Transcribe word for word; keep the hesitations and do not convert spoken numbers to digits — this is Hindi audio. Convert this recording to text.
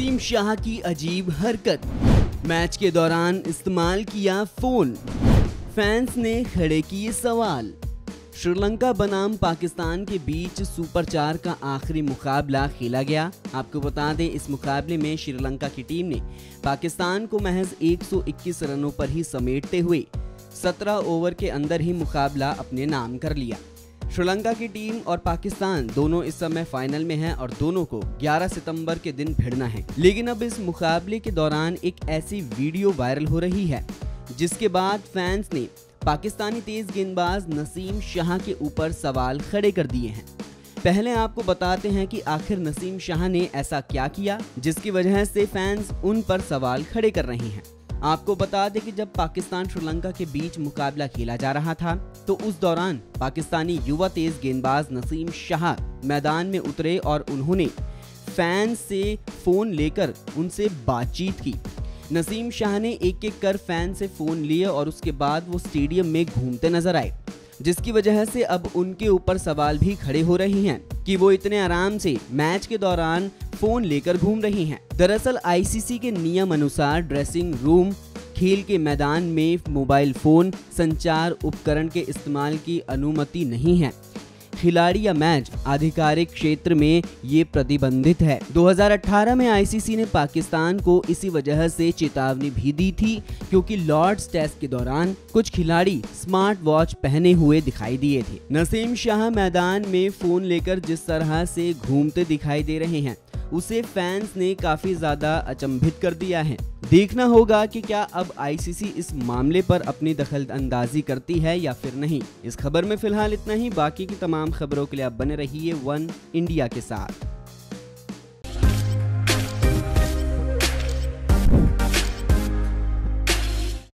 नसीम शाह की अजीब हरकत, मैच के दौरान इस्तेमाल किया फोन, फैंस ने खड़े किए सवाल। श्रीलंका बनाम पाकिस्तान के बीच सुपर चार का आखिरी मुकाबला खेला गया। आपको बता दें, इस मुकाबले में श्रीलंका की टीम ने पाकिस्तान को महज एक सौ इक्कीस रनों पर ही समेटते हुए सत्रह ओवर के अंदर ही मुकाबला अपने नाम कर लिया। श्रीलंका की टीम और पाकिस्तान दोनों इस समय फाइनल में हैं और दोनों को ग्यारह सितंबर के दिन भिड़ना है। लेकिन अब इस मुकाबले के दौरान एक ऐसी वीडियो वायरल हो रही है जिसके बाद फैंस ने पाकिस्तानी तेज गेंदबाज नसीम शाह के ऊपर सवाल खड़े कर दिए हैं। पहले आपको बताते हैं कि आखिर नसीम शाह ने ऐसा क्या किया जिसकी वजह से फैंस उन पर सवाल खड़े कर रहे हैं। आपको बता दें कि जब पाकिस्तान श्रीलंका के बीच मुकाबला खेला जा रहा था तो उस दौरान पाकिस्तानी युवा तेज गेंदबाज नसीम शाह मैदान में उतरे और उन्होंने फैंस से फ़ोन लेकर उनसे बातचीत की। नसीम शाह ने एक एक कर फैन से फ़ोन लिए और उसके बाद वो स्टेडियम में घूमते नजर आए, जिसकी वजह से अब उनके ऊपर सवाल भी खड़े हो रहे हैं कि वो इतने आराम से मैच के दौरान फ़ोन लेकर घूम रहे हैं। दरअसल आईसीसी के नियम अनुसार ड्रेसिंग रूम, खेल के मैदान में मोबाइल फ़ोन, संचार उपकरण के इस्तेमाल की अनुमति नहीं है। खिलाड़ी या मैच आधिकारिक क्षेत्र में ये प्रतिबंधित है। दो हज़ार अठारह में आईसीसी ने पाकिस्तान को इसी वजह से चेतावनी भी दी थी क्योंकि लॉर्ड्स टेस्ट के दौरान कुछ खिलाड़ी स्मार्ट वॉच पहने हुए दिखाई दिए थे। नसीम शाह मैदान में फोन लेकर जिस तरह से घूमते दिखाई दे रहे हैं उसे फैंस ने काफी ज्यादा अचंभित कर दिया है। देखना होगा कि क्या अब आईसीसी इस मामले पर अपनी दखलअंदाजी करती है या फिर नहीं। इस खबर में फिलहाल इतना ही। बाकी की तमाम खबरों के लिए आप बने रहिए वन इंडिया के साथ।